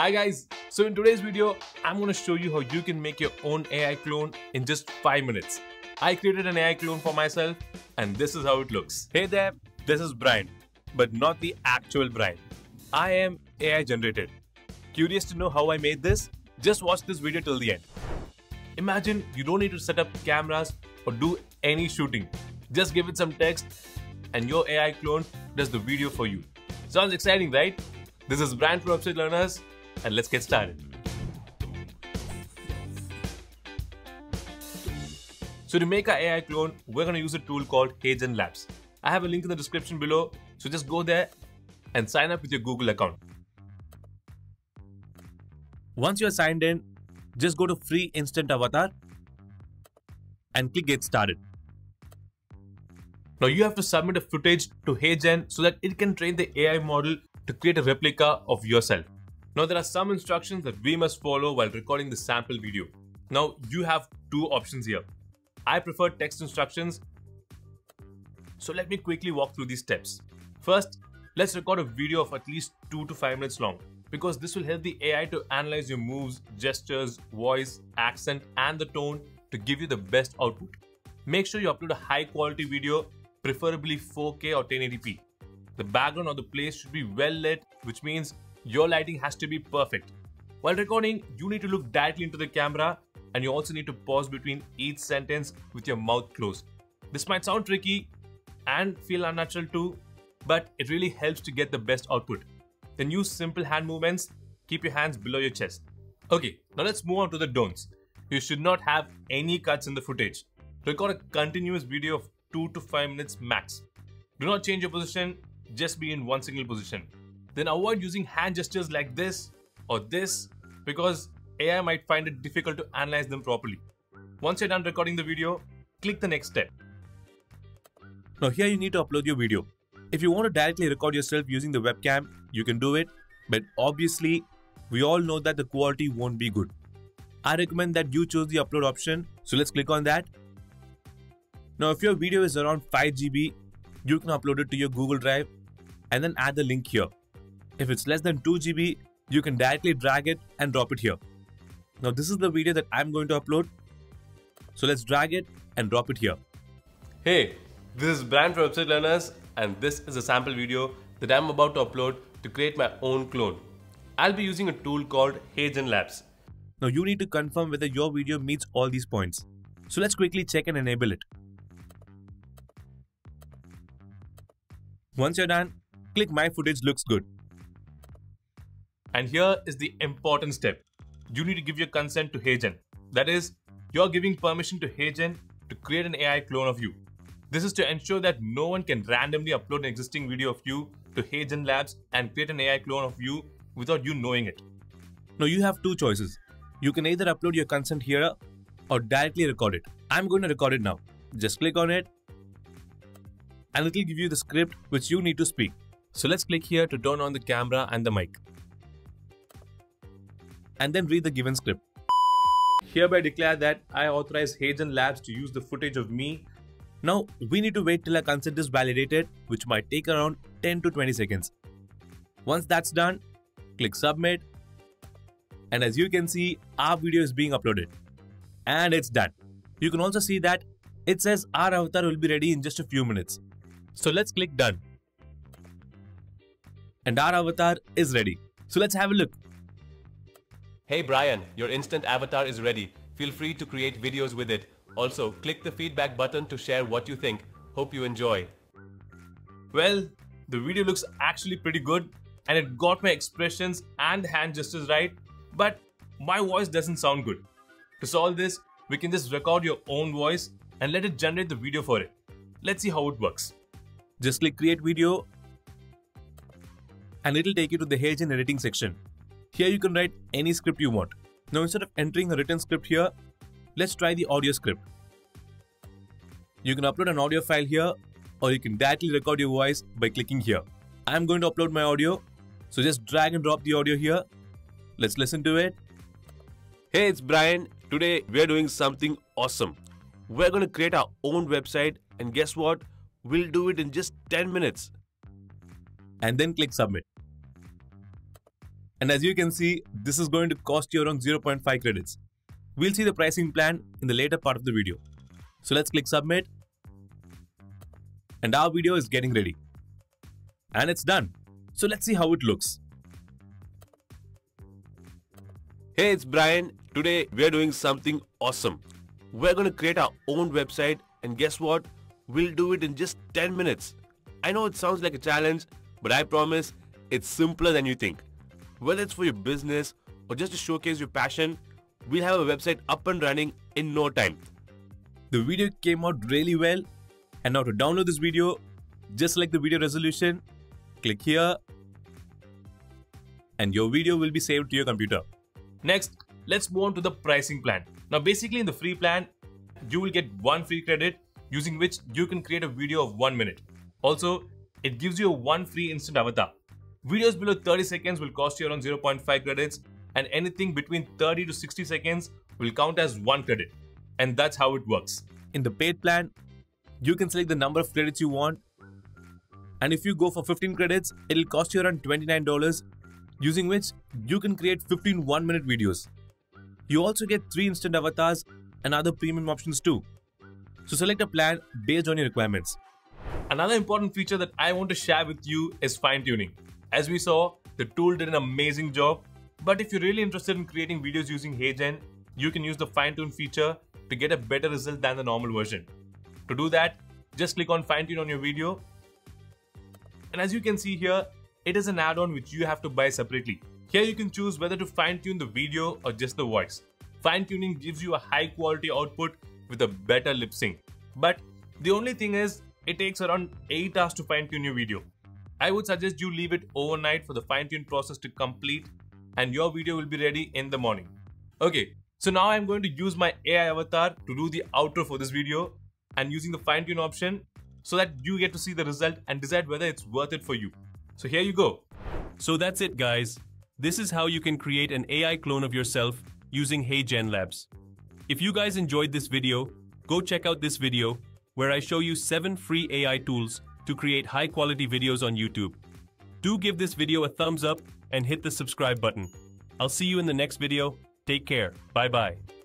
Hi guys, so in today's video, I'm going to show you how you can make your own AI clone in just 5 minutes. I created an AI clone for myself and this is how it looks. Hey there, this is Brian, but not the actual Brian. I am AI generated. Curious to know how I made this? Just watch this video till the end. Imagine you don't need to set up cameras or do any shooting. Just give it some text and your AI clone does the video for you. Sounds exciting, right? This is Brian from Website Learners. And let's get started. So to make our AI clone, we're going to use a tool called HeyGen Labs. I have a link in the description below, so just go there and sign up with your Google account. Once you're signed in, just go to Free Instant Avatar and click Get Started. Now you have to submit a footage to HeyGen so that it can train the AI model to create a replica of yourself. Now there are some instructions that we must follow while recording the sample video. Now you have two options here. I prefer text instructions, so let me quickly walk through these steps. First, let's record a video of at least 2 to 5 minutes long, because this will help the AI to analyze your moves, gestures, voice, accent and the tone to give you the best output. Make sure you upload a high quality video, preferably 4K or 1080p. The background or the place should be well lit, which means your lighting has to be perfect. While recording, you need to look directly into the camera and you also need to pause between each sentence with your mouth closed. This might sound tricky and feel unnatural too, but it really helps to get the best output. Then use simple hand movements, keep your hands below your chest. Okay, now let's move on to the don'ts. You should not have any cuts in the footage. Record a continuous video of 2 to 5 minutes max. Do not change your position, just be in one single position. Then avoid using hand gestures like this or this, because AI might find it difficult to analyze them properly. Once you're done recording the video, click the next step. Now here you need to upload your video. If you want to directly record yourself using the webcam, you can do it, but obviously we all know that the quality won't be good. I recommend that you choose the upload option, so let's click on that. Now if your video is around 5 GB, you can upload it to your Google Drive and then add the link here. If it's less than 2 GB, you can directly drag it and drop it here. Now this is the video that I'm going to upload. So let's drag it and drop it here. Hey, this is Brian from Website Learners and this is a sample video that I'm about to upload to create my own clone. I'll be using a tool called HeyGen Labs. Now you need to confirm whether your video meets all these points. So let's quickly check and enable it. Once you're done, click My Footage Looks Good. And here is the important step. You need to give your consent to HeyGen. That is, you're giving permission to HeyGen to create an AI clone of you. This is to ensure that no one can randomly upload an existing video of you to HeyGen Labs and create an AI clone of you without you knowing it. Now you have two choices. You can either upload your consent here or directly record it. I'm going to record it now. Just click on it and it'll give you the script which you need to speak. So let's click here to turn on the camera and the mic. And then read the given script. Hereby declare that I authorize HeyGen Labs to use the footage of me. Now we need to wait till our consent is validated, which might take around 10 to 20 seconds. Once that's done, click Submit. And as you can see, our video is being uploaded. And it's done. You can also see that it says our avatar will be ready in just a few minutes. So let's click Done. And our avatar is ready. So let's have a look. Hey Brian, your instant avatar is ready. Feel free to create videos with it. Also, click the feedback button to share what you think. Hope you enjoy. Well, the video looks actually pretty good and it got my expressions and hand gestures right, but my voice doesn't sound good. To solve this, we can just record your own voice and let it generate the video for it. Let's see how it works. Just click Create Video and it'll take you to the HeyGen editing section. Here you can write any script you want. Now instead of entering a written script here, let's try the audio script. You can upload an audio file here or you can directly record your voice by clicking here. I'm going to upload my audio, so just drag and drop the audio here. Let's listen to it. Hey, it's Brian. Today we're doing something awesome. We're going to create our own website and guess what? We'll do it in just 10 minutes. And then click Submit. And as you can see, this is going to cost you around 0.5 credits. We'll see the pricing plan in the later part of the video. So let's click submit. And our video is getting ready. And it's done. So let's see how it looks. Hey, it's Brian. Today we're doing something awesome. We're going to create our own website, and guess what? We'll do it in just 10 minutes. I know it sounds like a challenge, but I promise it's simpler than you think. Whether it's for your business or just to showcase your passion, we'll have a website up and running in no time. The video came out really well, and now to download this video, just like the video resolution, click here and your video will be saved to your computer. Next, let's move on to the pricing plan. Now basically in the free plan, you will get one free credit using which you can create a video of 1 minute. Also, it gives you one free instant avatar. Videos below 30 seconds will cost you around 0.5 credits, and anything between 30 to 60 seconds will count as 1 credit. And that's how it works. In the paid plan, you can select the number of credits you want. And if you go for 15 credits, it'll cost you around $29, using which you can create 15 1-minute videos. You also get 3 instant avatars and other premium options too. So select a plan based on your requirements. Another important feature that I want to share with you is fine-tuning. As we saw, the tool did an amazing job, but if you're really interested in creating videos using HeyGen, you can use the fine-tune feature to get a better result than the normal version. To do that, just click on fine-tune on your video, and as you can see here, it is an add-on which you have to buy separately. Here you can choose whether to fine-tune the video or just the voice. Fine-tuning gives you a high-quality output with a better lip sync. But the only thing is, it takes around 8 hours to fine-tune your video. I would suggest you leave it overnight for the fine-tune process to complete, and your video will be ready in the morning. Okay, so now I'm going to use my AI avatar to do the outro for this video, and using the fine-tune option so that you get to see the result and decide whether it's worth it for you. So here you go. So that's it, guys. This is how you can create an AI clone of yourself using HeyGen Labs. If you guys enjoyed this video, go check out this video where I show you 7 free AI tools to create high quality videos on YouTube. Do give this video a thumbs up and hit the subscribe button. I'll see you in the next video. Take care. Bye bye.